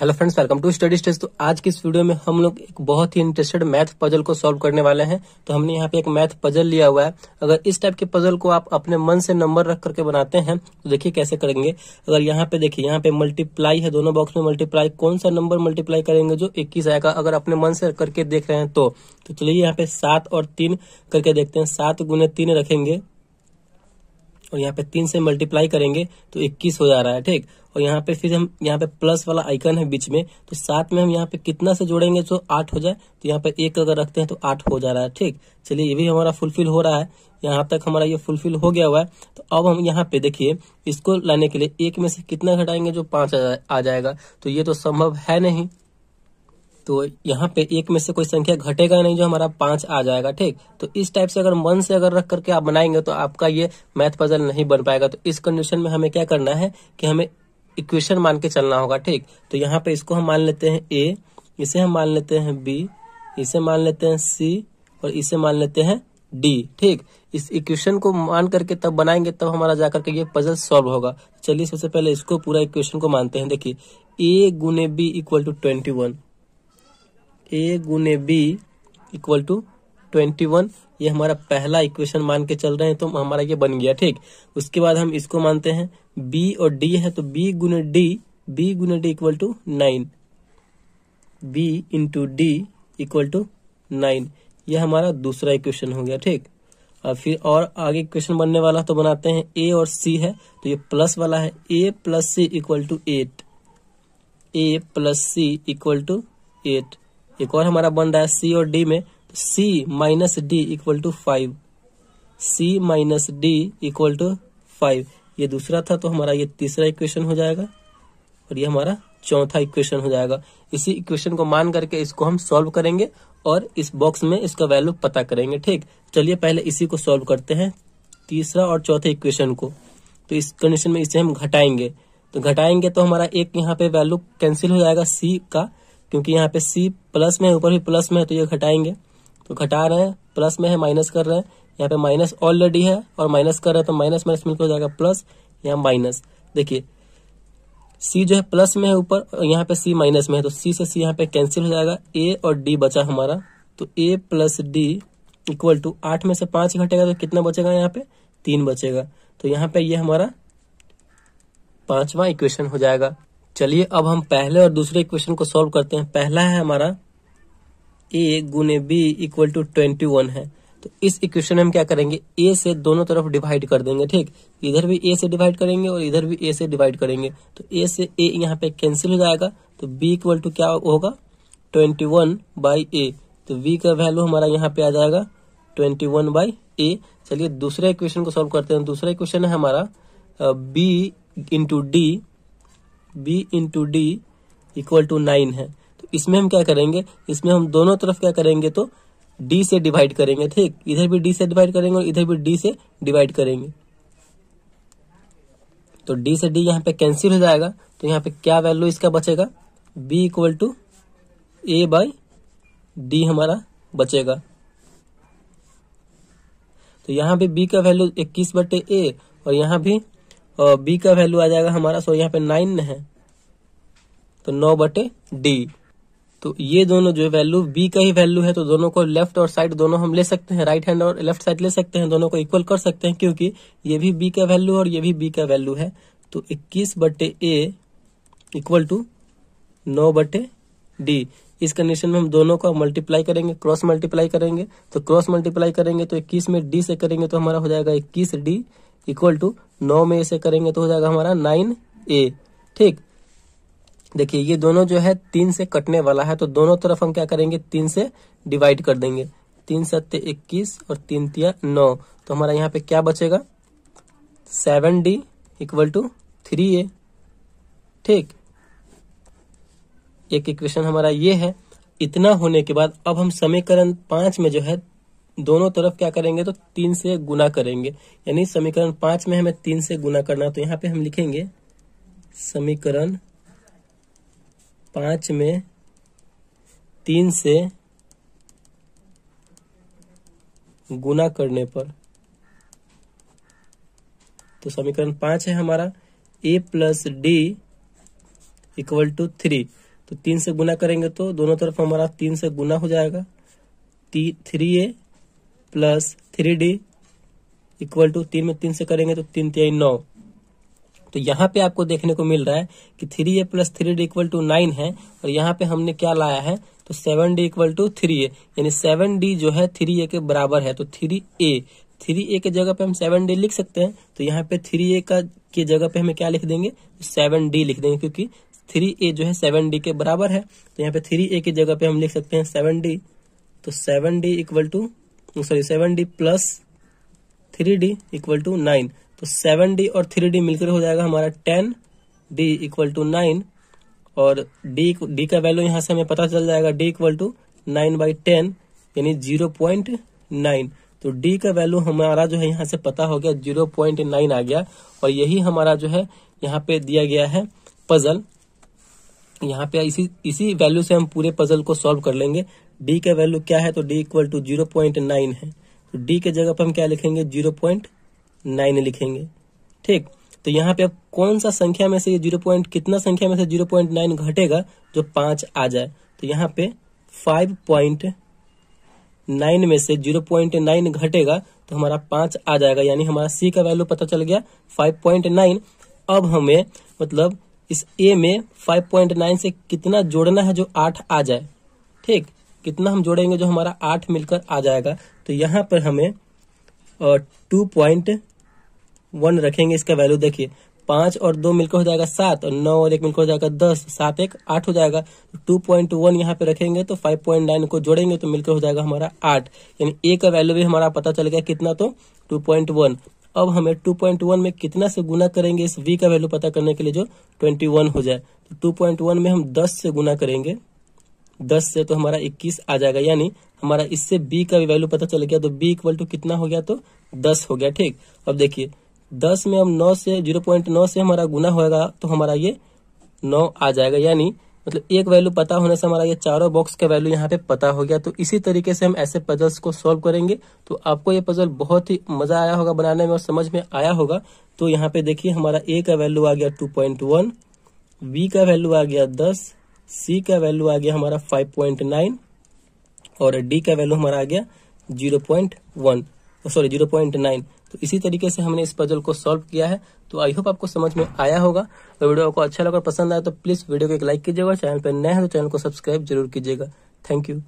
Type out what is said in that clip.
Hello friends, welcome to study stage. तो आज की इस वीडियो में हम लोग एक बहुत ही इंटरेस्टेड मैथ पजल को सॉल्व करने वाले हैं। तो हमने यहाँ पे एक मैथ पजल लिया हुआ है। अगर इस टाइप के पजल को आप अपने मन से नंबर रख करके बनाते हैं तो देखिए कैसे करेंगे। अगर यहाँ पे देखिए, यहाँ पे मल्टीप्लाई है, दोनों बॉक्स में मल्टीप्लाई, कौन सा नंबर मल्टीप्लाई करेंगे जो 21 आएगा, अगर अपने मन से करके देख रहे हैं तो चलिए यहाँ पे 7 और 3 करके देखते हैं। 7 गुने 3 रखेंगे और यहाँ पे 3 से मल्टीप्लाई करेंगे तो 21 हो जा रहा है, ठीक। और यहाँ पे फिर हम यहाँ पे प्लस वाला आइकन है बीच में, तो 7 में हम यहाँ पे कितना से जोड़ेंगे तो 8 हो जाए, तो यहाँ पे 1 अगर रखते हैं तो 8 हो जा रहा है, ठीक। चलिए ये भी हमारा फुलफिल हो रहा है, यहाँ तक हमारा ये फुलफिल हो गया हुआ है। तो अब हम यहाँ पे देखिए, इसको लाने के लिए 1 में से कितना घटाएंगे जो 5 आ जाएगा, तो ये तो संभव है नहीं। तो यहाँ पे 1 में से कोई संख्या घटेगा नहीं जो हमारा 5 आ जाएगा, ठीक। तो इस टाइप से अगर मन से अगर रख करके आप बनाएंगे तो आपका ये मैथ पजल नहीं बन पाएगा। तो इस कंडीशन में हमें क्या करना है कि हमें इक्वेशन मान के चलना होगा, ठीक। तो यहाँ पे इसको हम मान लेते हैं ए, इसे हम मान लेते हैं बी, इसे मान लेते हैं सी और इसे मान लेते हैं डी, ठीक। इस इक्वेशन को मान करके तब बनाएंगे, तब हमारा जाकर के ये पजल सॉल्व होगा। चलिए सबसे पहले इसको पूरा इक्वेशन को मानते हैं। देखिए a गुने बी इक्वल टू 21, ये हमारा पहला इक्वेशन मान के चल रहे हैं, तो हमारा ये बन गया, ठीक। उसके बाद हम इसको मानते हैं, b और d है, तो b गुने D equal to 9, b into D equal to 9, यह हमारा दूसरा इक्वेशन हो गया, ठीक। अब फिर और आगे इक्वेशन बनने वाला, तो बनाते हैं a और c है, तो ये प्लस वाला है, a plus c equal to 8, a plus c equal to 8। एक और हमारा बन रहा है सी और डी में, c minus D equal to 5, c minus D equal to 5, ये दूसरा था, तो हमारा ये तीसरा इक्वेशन हो जाएगा और ये हमारा चौथा इक्वेशन हो जाएगा। इसी इक्वेशन को मान करके इसको हम सॉल्व करेंगे और इस बॉक्स में इसका वैल्यू पता करेंगे, ठीक। चलिए पहले इसी को सॉल्व करते हैं, तीसरा और चौथे इक्वेशन को। तो इस कंडीशन में इसे हम घटाएंगे, तो घटाएंगे तो हमारा एक यहाँ पे वैल्यू कैंसिल हो जाएगा c का, क्योंकि यहाँ पे c प्लस में है, ऊपर भी प्लस में है, तो ये घटाएंगे, तो घटा रहे हैं, प्लस में है माइनस कर रहे हैं, यहाँ पे माइनस ऑलरेडी है और माइनस कर रहे हैं, तो माइनस माइनस मिलकर हो जाएगा प्लस, यहाँ माइनस। देखिए c जो है प्लस में है ऊपर और यहाँ पे c माइनस में है, तो c से c यहाँ पे कैंसिल हो जाएगा, a और d बचा हमारा, तो a plus d equal to 8 में से 5 घटेगा तो कितना बचेगा, यहाँ पे 3 बचेगा, तो यहाँ पे ये हमारा 5वां इक्वेशन हो जाएगा। चलिए अब हम पहले और दूसरे इक्वेशन को सॉल्व करते हैं। पहला है हमारा a गुने बी इक्वल टू 21 है, तो इस इक्वेशन में हम क्या करेंगे, a से दोनों तरफ डिवाइड कर देंगे, ठीक। इधर भी a से डिवाइड करेंगे और इधर भी a से डिवाइड करेंगे, तो a से a यहाँ पे कैंसिल हो जाएगा, तो b इक्वल टू क्या होगा, 21/a, तो b का वैल्यू हमारा यहाँ पे आ जाएगा 21/a। चलिए दूसरे इक्वेशन को सॉल्व करते हैं। दूसरा इक्वेशन है हमारा b into D equal to 9 है, तो इसमें हम क्या करेंगे, इसमें हम दोनों तरफ क्या करेंगे तो d से डिवाइड करेंगे, ठीक। इधर भी d से डिवाइड करेंगे और इधर भी d से डिवाइड करेंगे, तो d से d यहाँ पे कैंसिल हो जाएगा, तो यहाँ पे क्या वैल्यू इसका बचेगा, b इक्वल टू a/d हमारा बचेगा। तो यहाँ पे b का वैल्यू 21/a और यहाँ भी b का वैल्यू आ जाएगा हमारा, सो यहाँ पे 9 है तो 9/d। तो ये दोनों जो वैल्यू b का ही वैल्यू है, तो दोनों को लेफ्ट और साइड दोनों हम ले सकते हैं, राइट हैंड और लेफ्ट साइड ले सकते हैं, दोनों को इक्वल कर सकते हैं, क्योंकि ये भी b का वैल्यू और ये भी b का वैल्यू है। तो 21/a इक्वल टू 9/d। इस कंडीशन में हम दोनों को मल्टीप्लाई करेंगे, क्रॉस मल्टीप्लाई करेंगे, तो क्रॉस मल्टीप्लाई करेंगे तो 21 में d से करेंगे तो हमारा हो जाएगा 21/d इक्वल टू 9 में इसे करेंगे तो हो जाएगा हमारा 9a, ठीक। देखिए ये दोनों जो है 3 से कटने वाला है, तो दोनों तरफ हम क्या करेंगे, 3 से डिवाइड कर देंगे, 3 सत्ते 21 और 3 तिया 9, तो हमारा यहाँ पे क्या बचेगा, 7d इक्वल टू 3a, ठीक। एक इक्वेशन हमारा ये है। इतना होने के बाद अब हम समीकरण 5 में जो है दोनों तरफ क्या करेंगे तो 3 से गुना करेंगे, यानी समीकरण 5 में हमें 3 से गुना करना है, तो यहाँ पे हम लिखेंगे समीकरण 5 में 3 से गुना करने पर, तो समीकरण 5 है हमारा a plus d equal to 3, तो 3 से गुना करेंगे तो दोनों तरफ हमारा 3 से गुना हो जाएगा। 3a + 3d इक्वल टू 3 में 3 से करेंगे तो 3 × 3 = 9। तो यहाँ पे आपको देखने को मिल रहा है कि 3a + 3d इक्वल टू 9 है और यहाँ पे हमने क्या लाया है तो 7d इक्वल टू 3a, यानी 7d जो है 3a के बराबर है। तो 3a के जगह पे हम 7d लिख सकते हैं। तो यहाँ पे 3a का के जगह पे हमें क्या लिख देंगे 7d लिख देंगे, क्योंकि 3a जो है 7d के बराबर है। तो यहाँ पे 3a की जगह पे हम लिख सकते हैं 7d। तो 7d + 3d = 9। तो 7d और 3d मिलकर हो जाएगा हमारा 10d इक्वल टू 9 और d का वैल्यू यहाँ से हमें पता चल जाएगा d इक्वल टू 9/10 यानी 0.9। तो d का वैल्यू हमारा जो है यहाँ से पता हो गया 0.9 आ गया। और यही हमारा जो है यहाँ पे दिया गया है पजल। यहाँ पे इसी वैल्यू से हम पूरे पजल को सॉल्व कर लेंगे। d का वैल्यू क्या है तो d इक्वल टू 0.9 है। तो d के जगह पर हम क्या लिखेंगे 0.9 लिखेंगे। ठीक, तो यहाँ पे अब कौन सा संख्या में से ये 0.9 घटेगा जो 5 आ जाए। तो यहाँ पे 5.9 में से 0.9 घटेगा तो हमारा 5 आ जाएगा, यानी हमारा c का वैल्यू पता चल गया 5.9। अब हमें मतलब इस a में 5.9 से कितना जोड़ना है जो 8 आ जाए। ठीक, कितना हम जोड़ेंगे जो हमारा 8 मिलकर आ जाएगा। तो यहाँ पर हमें 2.1 रखेंगे इसका वैल्यू। देखिए 5 और 2 मिलकर हो जाएगा 7 और 9 और 1 मिलकर हो जाएगा 10, 7 + 1 = 8 हो जाएगा। 2.1 यहाँ पे रखेंगे तो 5.9 को जोड़ेंगे तो मिलकर हो जाएगा हमारा 8, यानी a का वैल्यू भी हमारा पता चल गया कितना तो 2.1। अब हमें 2.1 में कितना से गुना करेंगे इस v का वैल्यू पता करने के लिए जो 21 हो जाए। तो 2.1 में हम 10 से गुना करेंगे, 10 से तो हमारा 21 आ जाएगा, यानी हमारा इससे b का भी वैल्यू पता चल गया। तो b इक्वल टू कितना हो गया तो 10 हो गया। ठीक, अब देखिए 10 में हम 0.9 से हमारा गुना होगा तो हमारा ये 9 आ जाएगा, यानी मतलब एक वैल्यू पता होने से हमारा ये चारों बॉक्स का वैल्यू यहाँ पे पता हो गया। तो इसी तरीके से हम ऐसे पजल्स को सॉल्व करेंगे। तो आपको ये पजल बहुत ही मजा आया होगा बनाने में और समझ में आया होगा। तो यहाँ पे देखिए हमारा a का वैल्यू आ गया 2.1, b का वैल्यू आ गया 10, c का वैल्यू आ गया हमारा 5.9 और d का वैल्यू हमारा आ गया 0.9। तो इसी तरीके से हमने इस पजल को सॉल्व किया है। तो आई होप आपको समझ में आया होगा। और वीडियो आपको अच्छा लगा, पसंद आया तो प्लीज वीडियो को एक लाइक कीजिएगा। चैनल पर नए हैं तो चैनल को सब्सक्राइब जरूर कीजिएगा। Thank you.